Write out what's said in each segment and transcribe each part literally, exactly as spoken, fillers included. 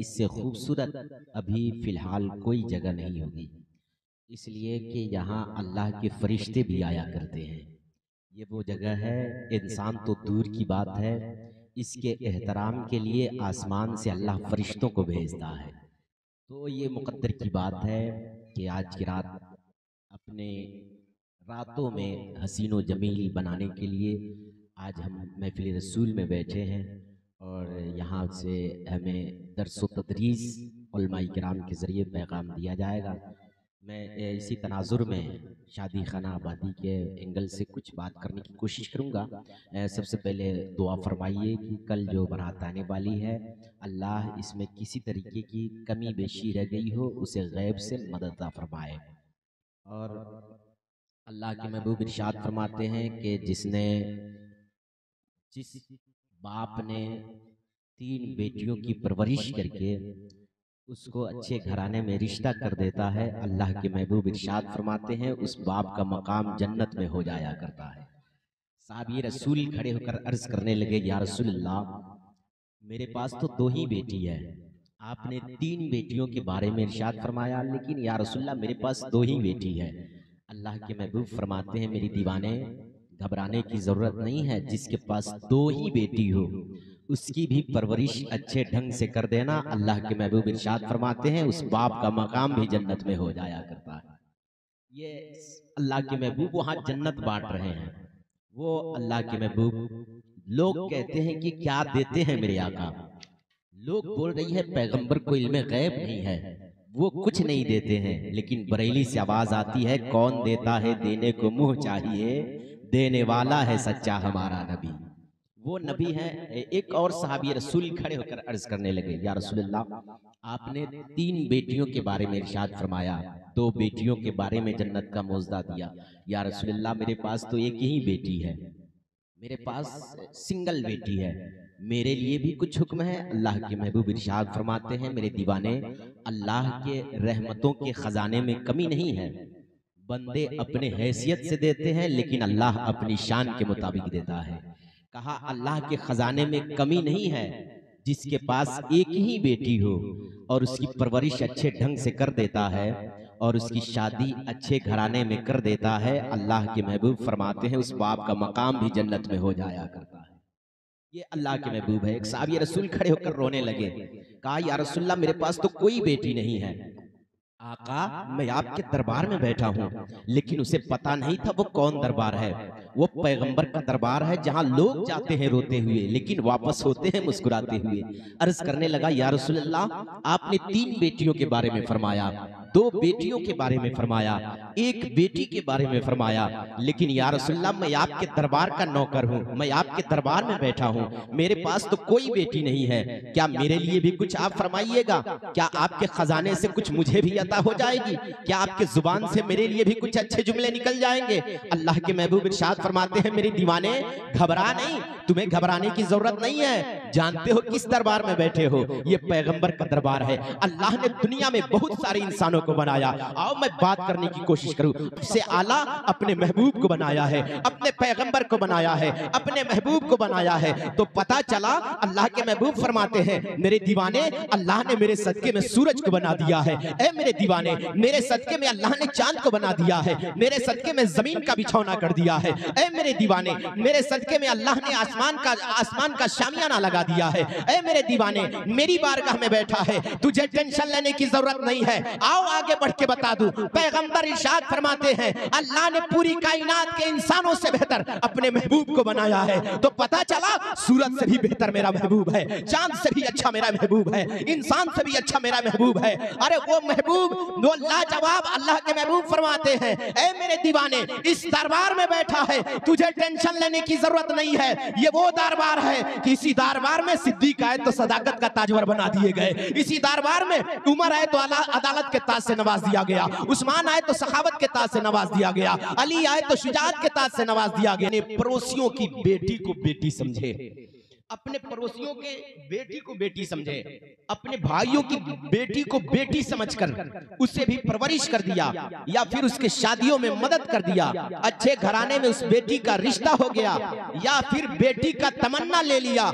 इससे खूबसूरत अभी फ़िलहाल कोई जगह नहीं होगी, इसलिए कि यहाँ अल्लाह के फरिश्ते भी आया करते हैं। ये वो जगह है, इंसान तो दूर की बात है, इसके एहतराम के लिए आसमान से अल्लाह फरिश्तों को भेजता है। तो ये मुकद्दर की बात है कि आज की रात अपने रातों में हसीनो जमील बनाने के लिए आज हम महफिल रसूल में बैठे हैं और यहाँ से हमें दर्स व तदरीस उलमाए किराम के ज़रिए पैगाम दिया जाएगा। मैं इसी तनाजुर में शादी खाना आबादी के एंगल से कुछ बात करने की कोशिश करूँगा। सबसे पहले दुआ फरमाइए कि कल जो बारात आने वाली है अल्लाह इसमें किसी तरीके की कमी बेशी रह गई हो उसे गैब से मदद अता फरमाए। और अल्लाह के महबूब इरशाद फरमाते हैं कि जिसने जिस बाप ने तीन बेटियों की परवरिश करके उसको अच्छे घराने में रिश्ता कर देता है, अल्लाह के महबूब इरशाद फरमाते हैं उस बाप का मकाम जन्नत में हो जाया करता है। साहबी रसूल खड़े होकर अर्ज करने लगे, या रसूल अल्लाह, मेरे पास तो दो ही बेटी है, आपने तीन बेटियों के बारे में इरशाद फरमाया, लेकिन या रसूल अल्लाह मेरे पास दो ही बेटी है। अल्लाह के महबूब फरमाते हैं, मेरी दीवाने, घबराने की ज़रूरत नहीं है, जिसके पास दो ही बेटी हो उसकी भी परवरिश अच्छे ढंग से कर देना। अल्लाह के महबूब इरशाद फरमाते हैं उस बाप का मकाम भी जन्नत में हो जाया करता है। ये अल्लाह के महबूब वहाँ जन्नत बांट रहे हैं। वो अल्लाह के महबूब, लोग कहते हैं कि क्या देते हैं मेरे आका, लोग बोल रही है पैगंबर को इल्म गैब नहीं है, वो कुछ नहीं देते हैं, लेकिन बरेली से आवाज़ आती है, कौन देता है देने को मुँह चाहिए, देने वाला है सच्चा हमारा नबी। वो नबी है। एक और सहाबी रसूल खड़े होकर अर्ज करने लगे, या रसूलल्लाह, आपने तीन बेटियों के बारे में इरशाद फरमाया, दो बेटियों के बारे में जन्नत का मोजदा दिया। या रसूलल्लाह, मेरे पास तो एक ही बेटी है, मेरे पास सिंगल बेटी है, मेरे लिए भी कुछ हुक्म है? अल्लाह के महबूब इरशाद फरमाते हैं, मेरे दीवाने, अल्लाह के रहमतों के ख़जाने में कमी नहीं है, बंदे अपने हैसियत से देते हैं लेकिन अल्लाह अपनी शान के मुताबिक देता है। कहा, अल्लाह के ख़जाने में कमी नहीं है, जिसके पास एक ही बेटी हो और उसकी परवरिश अच्छे ढंग से कर देता है और उसकी शादी अच्छे घराने में कर देता है, अल्लाह के महबूब फरमाते हैं उस बाप का मकाम भी जन्नत में हो जाया करता है। ये अल्लाह के महबूब है। एक साहबी रसूल खड़े होकर रोने लगे, कहा, या रसूलल्लाह, मेरे पास तो कोई बेटी नहीं है। आका, मैं आपके दरबार में बैठा हूँ, लेकिन उसे पता नहीं था वो कौन दरबार है, वो पैगंबर का दरबार है जहाँ लोग जाते हैं रोते हुए लेकिन वापस होते हैं मुस्कुराते हुए। अर्ज करने लगा, या रसूल अल्लाह, आपने तीन बेटियों के बारे में फरमाया, दो बेटियों के बारे में फरमाया, एक बेटी के बारे में फरमाया, लेकिन या रसूल अल्लाह, मैं आपके दरबार का नौकर हूँ, मैं आपके दरबार में बैठा हूँ, मेरे पास तो कोई बेटी नहीं है, क्या मेरे लिए भी कुछ आप फरमाइएगा? क्या आपके खजाने से कुछ मुझे भी हो जाएगी? क्या आपके जुबान से मेरे लिए भी कुछ अच्छे जुमले निकल जाएंगे? अल्लाह के महबूब इरशाद फरमाते हैं, मेरे दीवाने, घबरा नहीं, तुम्हें घबराने की जरूरत नहीं है, जानते हो किस दरबार में बैठे हो, ये पैगंबर का दरबार है। अल्लाह ने दुनिया में बहुत सारे इंसानों को बनाया, आओ मैं बात करने की कोशिश करूं, सबसे आला अपने महबूब को बनाया है, अपने पैगंबर को बनाया है, अपने महबूब को बनाया है। तो पता चला अल्लाह के महबूब फरमाते हैं, मेरे दीवाने, अल्लाह ने मेरे सदके में सूरज को बना दिया है, ऐ मेरे दीवाने, मेरे सदके में अल्लाह ने चांद को बना दिया है, मेरे सदके में जमीन का बिछौना कर दिया है, ऐ मेरे दीवाने, मेरे सदके में अल्लाह ने आसमान का आसमान का शामियाना लगा दिया है, ऐ मेरे दीवाने, मेरी बारगाह में बैठा है, तुझे टेंशन लेने की जरूरत नहीं है। आओ आगे बढ़ के बता दूं, पैगंबर इरशाद फरमाते हैं, अल्लाह ने पूरी कायनात के इंसानों से बेहतर अपने महबूब को बनाया है। तो पता चला सूरज से भी बेहतर मेरा महबूब है, चांद से भी अच्छा मेरा महबूब है, इंसान से भी अच्छा मेरा महबूब है। अरे वो महबूब, वो लाजवाब अल्लाह के महबूब फरमाते हैं, ऐ मेरे दीवाने, इस दरबार में बैठा है, तुझे टेंशन लेने की जरूरत नहीं है, ये वो दरबार है कि इसी दरबार में सिद्दीक आए तो सदाकत का ताजवर बना दिए गए, इसी दरबार में उमर आए तो अदालत के ताज से नवाज दिया गया, उस्मान आए तो सखावत के ताज से नवाज दिया गया, अली आए तो शुजाअत के ताज से नवाज दिया गया। पड़ोसियों की बेटी को बेटी समझे, अपने पड़ोसियों के बेटी को बेटी समझे, अपने भाइयों की बेटी को बेटी समझकर उसे भी परवरिश कर दिया या फिर उसके शादियों में मदद कर दिया, अच्छे घराने में उस बेटी का रिश्ता हो गया या फिर बेटी का तमन्ना ले लिया।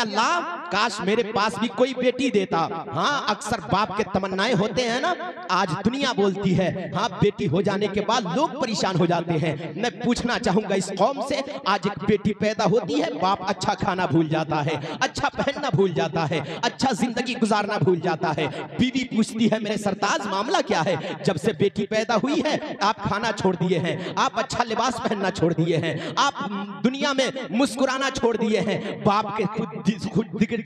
अल्लाह काश मेरे पास भी कोई बेटी देता। हाँ, अक्सर बाप के तमन्नाएं होते हैं ना, आज दुनिया बोलती है। हाँ, बेटी हो जाने के बाद लोग परेशान हो जाते हैं। मैं पूछना चाहूंगा इस कौम से, आज एक बेटी पैदा होती है, बाप अच्छा खाना भूल जाता है, अच्छा पहनना भूल जाता है, अच्छा जिंदगी गुजारना भूल जाता है। बीवी पूछती है, मेरे सरताज मामला क्या है? जब से बेटी पैदा हुई है आप खाना छोड़ दिए हैं, आप अच्छा लिबास पहनना छोड़ दिए हैं, आप दुनिया में मुस्कुराना छोड़ दिए हैं। बाप के खुद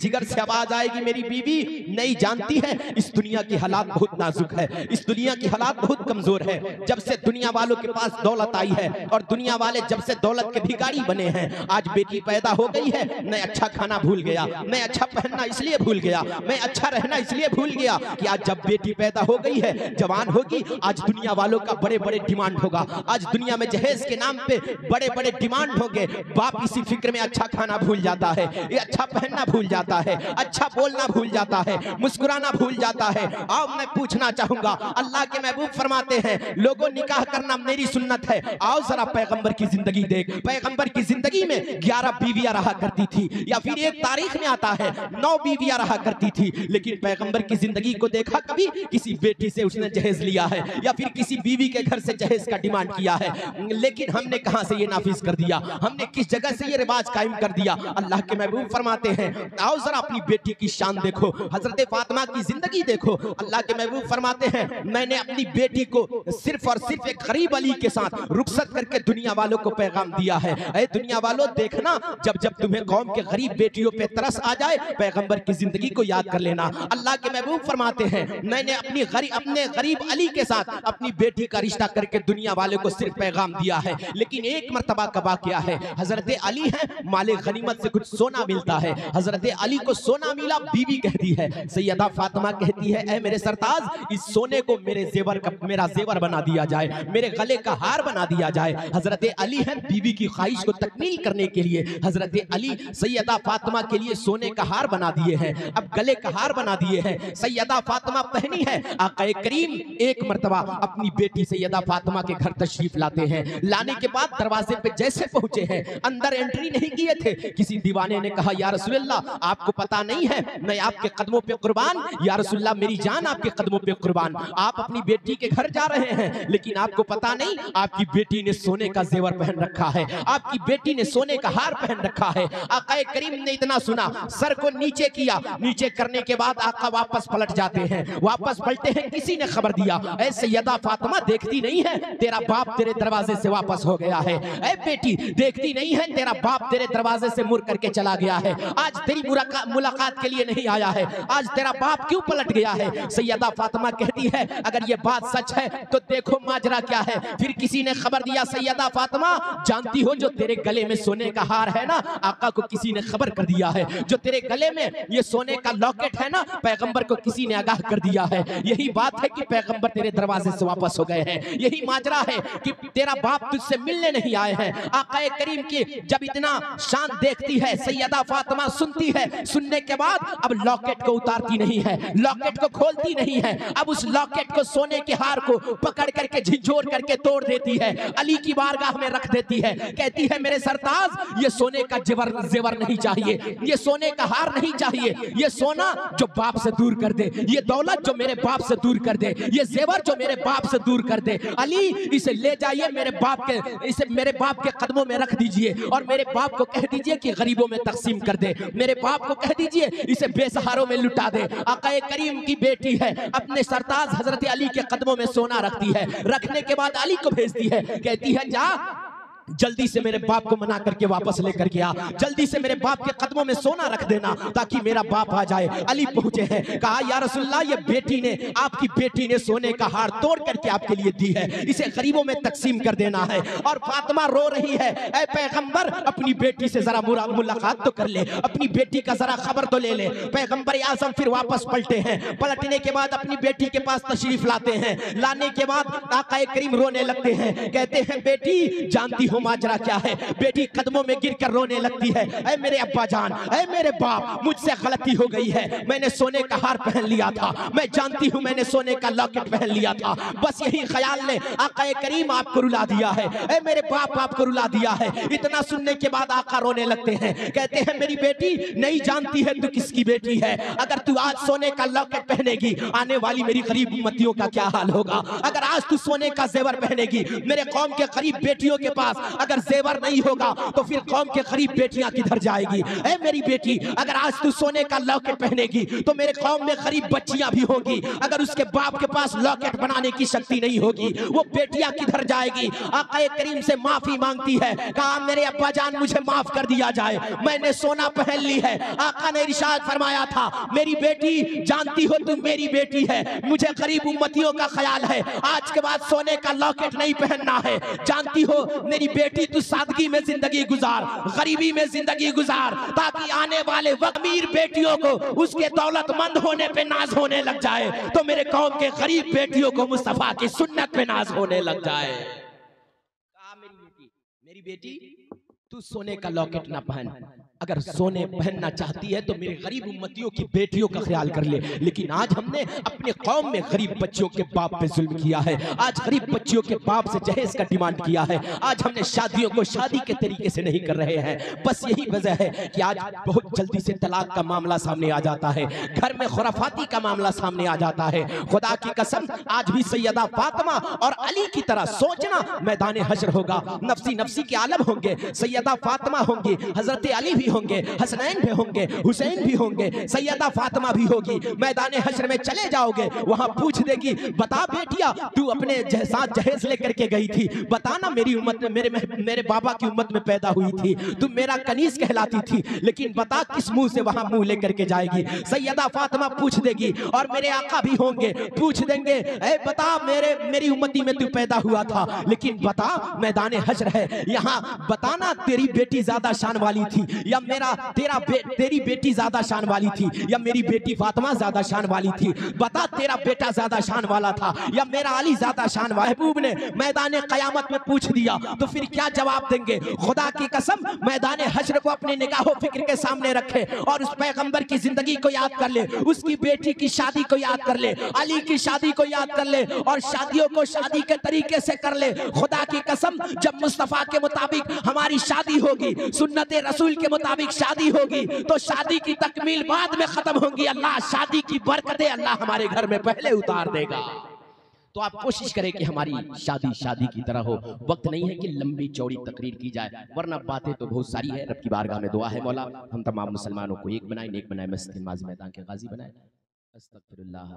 जिगर से आवाज आएगी, मेरी बीवी नहीं जानती है इस दुनिया की हालात बहुत नाजुक है, इस दुनिया की हालात बहुत कमजोर है। जब से दुनिया वालों के पास दौलत आई है और दुनिया वाले जब से दौलत के भिखारी बने हैं। आज बेटी पैदा हो गई है, मैं अच्छा खाना भूल गया, मैं अच्छा पहनना इसलिए भूल गया, मैं अच्छा रहना इसलिए भूल गया कि आज जब बेटी पैदा हो गई है, जवान होगी, आज दुनिया वालों का बड़े बड़े डिमांड होगा, आज दुनिया में जहेज के नाम पे बड़े बड़े डिमांड होंगे। बाप इसी फिक्र में अच्छा खाना भूल जाता है, ये अच्छा पहनना भूल जाता है, अच्छा बोलना भूल जाता है, मुस्कुराना भूल जाता है। अब मैं पूछना चाहूंगा, अल्लाह के महबूब फरमाते हैं, लोगों निकाह करना मेरी सुन्नत है। आओ जरा पैगंबर की जिंदगी देख। पैगंबर की जिंदगी में ग्यारह बीवियां रहा करती थी, या फिर एक तारीख में आता है नौ बीवियां रहा करती थी। लेकिन पैगंबर की जिंदगी को देखा कभी किसी बेटी से उसने जहेज लिया है, या फिर किसी बीवी के घर से जहेज का डिमांड किया है? लेकिन हमने कहां से ये नाफिज कर दिया, हमने किस जगह से ये रिवाज कायम कर दिया? अल्लाह के महबूब फरमाते हैं, आओ जरा अपनी बेटी की शान देखो, हजरत फातिमा की जिंदगी देखो। अल्लाह के महबूब फरमाते हैं, मैंने अपनी बेटी को सिर्फ और सिर्फ एक गरीब अली के साथ रुखसत करके दुनिया वालों को पैगाम दिया है। ऐ दुनिया वालों, देखना जब जब तुम्हें कौम के गरीब बेटियों पे तरस आ जाए, पैगंबर की जिंदगी को याद कर लेना। अल्लाह के महबूब फरमाते हैं, मैंने अपनी गरीब अपने गरीब अली के साथ अपनी बेटी का रिश्ता करके दुनिया वाले को सिर्फ पैगाम दिया है। लेकिन एक मरतबा का वाकया है, हजरत अली है, माले गनीमत से कुछ सोना मिलता है, हजरत अली को सोना मिला। बीवी कहती है, सैयदा फातिमा कहती है, ऐ मेरे सरताज, इस सोने को मेरे जेवर का मेरा जेवर बना दिया जाए, मेरे गले का हार बना दिया जाए। हजरत अली है, बीवी की ख्वाहिश को तकमील करने के लिए हजरत अली सैयदा फातिमा के लिए सोने का हार बना दिए हैं, अब गले का हार बना दिए हैं। सैयदा फातिमा पहनी है। आकाए करीम एक मरतबा अपनी बेटी सैयदा फातिमा के घर तशरीफ लाते हैं। लाने के बाद दरवाजे पे जैसे पहुंचे हैं, अंदर एंट्री नहीं किए थे, किसी दीवाने ने कहा, या रसूलल्लाह, आपको पता नहीं है मैं आपके कदमों पे कुर्बान, या रसूलल्लाह मेरी जान आपके कदमों पे कुर्बान। आप अपनी बेटी के घर जा रहे हैं, लेकिन आपको पता नहीं आपकी बेटी ने सोने का जेवर पहन रखा है, आपकी बेटी ने सोने का हार पहन रखा है। आकाए करीम ने इतना सुना, सर को नीचे किया, नीचे करने के बाद आका वापस पलट जाते हैं। वापस पलटे हैं, किसी ने खबर दिया, ऐ सैयदा फातिमा, देखती नहीं है तेरा बाप तेरे दरवाजे से वापस हो गया है। ऐ बेटी, देखती नहीं है तेरा बाप तेरे दरवाजे से मुड़ करके चला गया है, आज तेरी मुलाकात के लिए नहीं आया है, आज तेरा बाप क्यों पलट गया है? सैयदा फातिमा कहती है, अगर ये बात सच है तो देखो माजरा क्या है। फिर किसी ने खबर दिया, सैयदा फातिमा, जानती हो जो तेरे गले में सोने का हार है ना, आका को किसी ने खबर कर दिया है, जो तेरे गले में ये सोने का लॉकेट है ना, पैगंबर को किसी ने आगाह कर दिया है। यही बात है कि पैगंबर तेरे दरवाजे से वापस हो गए हैं, यही माजरा है कि तेरा बाप तुझसे मिलने नहीं आए हैं। आकाए करीम की जब इतना शान देखती है सैयदा फातिमा, सुनती है, सुनने के बाद अब लॉकेट को उतारती नहीं है, लॉकेट को खोलती नहीं है, अब उस लॉकेट को, सोने के हार को पकड़ करके झिंझोर करके तोड़ देती है, अली की बारगाह में रख देती है। कहती है, मेरे सरताज, ये सोने का जेवर जेवर नहीं चाहिए, ये सोने का हार नहीं चाहिए, ये सोना जो बाप से दूर कर दे, ये दौलत जो मेरे बाप से दूर कर दे, ये जेवर जो मेरे बाप से दूर कर दे। अली, इसे ले जाइए मेरे बाप के इसे मेरे बाप के कदमों में रख दीजिए, और मेरे बाप को कह दीजिए कि गरीबों में तकसीम कर दे, मेरे बाप को कह दीजिए इसे बेसहारों में लुटा दे। आकाए करीम की बेटी है, अपने सरताज हजरत अली के कदमों में सोना रखती है, रखने के बाद अली को भेजती है, कहती है, जा जल्दी से मेरे बाप को मना करके वापस लेकर के आ, जल्दी से मेरे बाप के कदमों में सोना रख देना ताकि मेरा बाप आ जाए। अली पहुंचे हैं, कहा, या रसूलल्लाह, ये बेटी ने आपकी बेटी ने सोने का हार तोड़ करके आपके लिए दी है, इसे गरीबों में तकसीम कर देना है। और फातिमा रो रही है, ऐ पैगंबर, अपनी बेटी से जरा मुलाकात तो कर ले, अपनी बेटी का जरा खबर तो ले ले। पैगंबर आजम फिर वापस पलटे हैं, पलटने के बाद अपनी बेटी के पास तशरीफ लाते हैं। लाने के बाद आकाए करीम रोने लगते हैं, कहते हैं, बेटी, जानती हो माजरा क्या है। बेटी कदमों में गिरकर रोने लगती है, ऐ मेरे अब्बा जान, ऐ मेरे बाप, मुझसे गलती हो गई है, मैंने सोने का हार पहन लिया था, मैं जानती हूँ मैंने सोने का लॉकेट पहन लिया था, बस यही ख्याल ने आका करीम आपको रुला दिया है, ऐ मेरे बाप आपको रुला दिया है। इतना सुनने के बाद आका रोने लगते हैं, कहते हैं मेरी बेटी नहीं जानती है तू किसकी बेटी है, अगर तू आज सोने का लॉकेट पहनेगी आने वाली मेरी गरीब उम्मतियों का क्या हाल होगा, अगर आज तू सोने का जेवर पहनेगी मेरे कौम के गरीब बेटियों के पास अगर जेवर नहीं होगा तो फिर कौम के गरीब बेटियां किधर जाएगी। ऐ मेरी बेटी अगर आज तू सोने का लॉकेट पहनेगी तो मेरे कौम में गरीब बच्चियां भी होगी, अगर उसके बाप के पास लॉकेट बनाने की शक्ति नहीं होगी वो बेटियां किधर जाएगी। आकाए करीम से माफी मांगती है, कहा मेरे अब्बा जान मुझे माफ कर दिया जाए, मैंने सोना पहन ली है। आका ने इरशाद फरमाया था मेरी बेटी जानती हो तुम मेरी बेटी है, मुझे गरीब उम्मतियों का ख्याल है, आज के बाद सोने का लॉकेट नहीं पहनना है, जानती हो मेरी बेटी तू सादगी में जिंदगी गुजार, गरीबी में जिंदगी गुजार, ताकि आने वाले वक्त अमीर बेटियों को उसके दौलतमंद होने पे नाज होने लग जाए, तो मेरे कौम के गरीब बेटियों को मुस्तफा की सुन्नत पे नाज होने लग जाए। कहा मेरी बेटी, मेरी बेटी तू सोने का लॉकेट ना पहन, अगर सोने पहनना चाहती है तो मेरे गरीब उम्मतियों की बेटियों का ख्याल कर ले। लेकिन आज हमने अपने कौम में गरीब बच्चियों के बाप पे जुल्म किया है, आज गरीब बच्चियों के बाप से जहेज का डिमांड किया है, आज हमने शादियों को शादी के तरीके से नहीं कर रहे हैं। बस यही वजह है कि आज बहुत जल्दी से तलाक का मामला सामने आ जाता है, घर में खुराफाती का मामला सामने आ जाता है। खुदा की कसम आज भी सैयदा फातिमा और अली की तरह सोचना मैदान हशर होगा, नफसी नफसी के आलम होंगे, सैयदा फातिमा होंगी, हजरत अली भी होंगे, हसनैन भी होंगे, हुसैन भी होंगे, सैयदा फातिमा भी होगी। मैदान हश्र में चले जाओगे, वहां पूछ देगी बता बेटिया तू अपने साथ जहेज लेकर के गई थी, बताना मेरी उम्मत में मेरे मेरे बाबा की उम्मत में पैदा हुई थी, तू मेरा कनीज कहलाती थी, लेकिन बता किस मुंह से वहां मुंह लेकर के जाएगी। सैयदा फातिमा पूछ देगी और मेरे आका भी होंगे, पूछ देंगे ऐ बता मेरे मेरी उम्मती में तू पैदा हुआ था, लेकिन बता मैदान हश्र है, यहाँ बताना तेरी बेटी ज्यादा शान वाली थी या मेरा तेरा बे, तेरी बेटी ज्यादा शान वाली थी या मेरी बेटी फातिमा ज्यादा शान वाली थी, बता तेरा बेटा ज्यादा शान वाला था या मेरा अली ज्यादा शान वाला। महबूब ने मैदान कयामत में पूछ दिया तो फिर क्या जवाब देंगे। खुदा की कसम मैदान हश्र को अपने निगाहों फिक्र के सामने रखे और उस पैगंबर की जिंदगी को याद कर ले, उसकी बेटी की शादी को याद कर ले, अली की शादी को याद कर ले और शादियों को शादी के तरीके से कर ले। खुदा की कसम जब मुस्तफा के मुताबिक हमारी शादी होगी, सुन्नत रसूल के मुताबिक शादी होगी तो शादी की तकमील बाद में खत्म होगी। अल्लाह शादी की बरकतें अल्लाह हमारे घर में पहले उतार देगा। तो आप कोशिश करें कि हमारी शादी शादी की तरह हो। वक्त नहीं है कि लंबी चौड़ी तकरीर की जाए, वरना बातें तो बहुत सारी है। रब की बारगाह में दुआ है, मौला हम तमाम मुसलमानों को एक बनाए, नेक बनाए, मस्जिद माजी मैदान के गाजी बनाए।